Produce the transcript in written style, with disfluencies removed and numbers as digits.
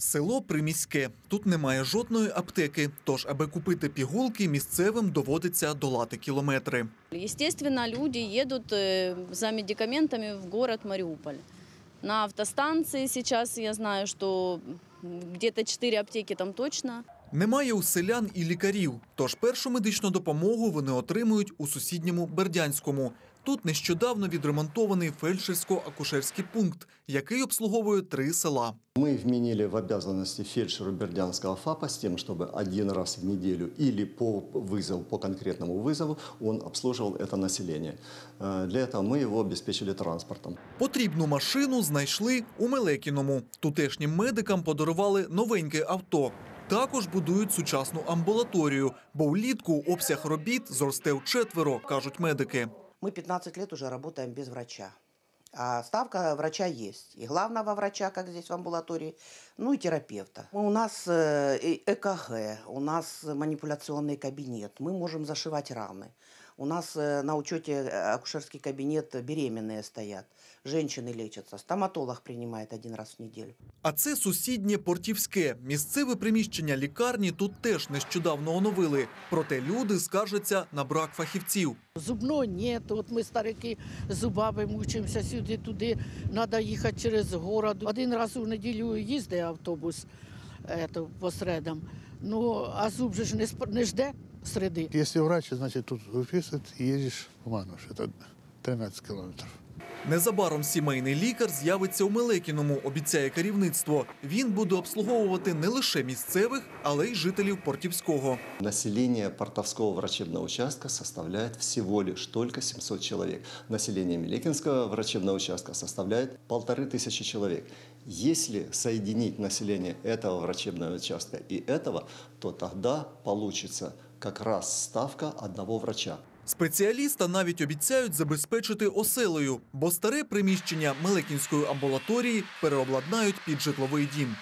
Село Приміське. Тут немає жодної аптеки, тож, аби купити пігулки, місцевим доводиться долати кілометри. Звісно, люди їдуть за медикаментами в міст Маріуполь. На автостанції зараз я знаю, що десь 4 аптеки там точно. Немає у селян і лікарів, тож першу медичну допомогу вони отримують у сусідньому Бердянському. Тут нещодавно відремонтований фельдшерсько-акушерський пункт, який обслуговує 3 села. Ми вмінили в обов'язки фельдшеру Бердянського ФАПа з тим, щоб один раз в неділю або по конкретному визову він обслуговував це населення. Для цього ми його забезпечили транспортом. Потрібну машину знайшли у Мелекіному. Тутешнім медикам подарували новеньке авто. Також будують сучасну амбулаторію, бо влітку обсяг робіт зросте вчетверо, кажуть медики. Мы 15 лет уже работаем без врача, а ставка врача есть, и главного врача, как здесь в амбулатории, ну и терапевта. У нас ЭКГ, у нас манипуляционный кабинет, мы можем зашивать раны. У нас на учете акушерский кабинет беременные стоят, женщины лечатся, стоматолог принимает 1 раз в неделю. А це сусіднє Портівське. Місцеве приміщення лікарні тут теж нещодавно оновили. Проте люди скаржаться на брак фахівців. Зубного немає, от ми старики зубами мучимося сюди-туди, треба їхати через город. 1 раз у неділю їздить автобус по средам, а зуб же не жде. Якщо врач, значить тут виписують і їздиш в Мануш. Це 13 кілометрів. Незабаром сімейний лікар з'явиться у Мелекіному, обіцяє керівництво. Він буде обслуговувати не лише місцевих, але й жителів Портівського. Населення Портівського лікарняного участка складає всього лише 700 чоловік. Населення Мелекінського лікарняного участка складає 1500 чоловік. Если соединить население этого врачебного участка и этого, то тогда получится как раз ставка одного врача. Спеціаліста навіть обіцяють забезпечити оселею, бо старе приміщення Мелекінської амбулаторії переобладнають під житловий дім.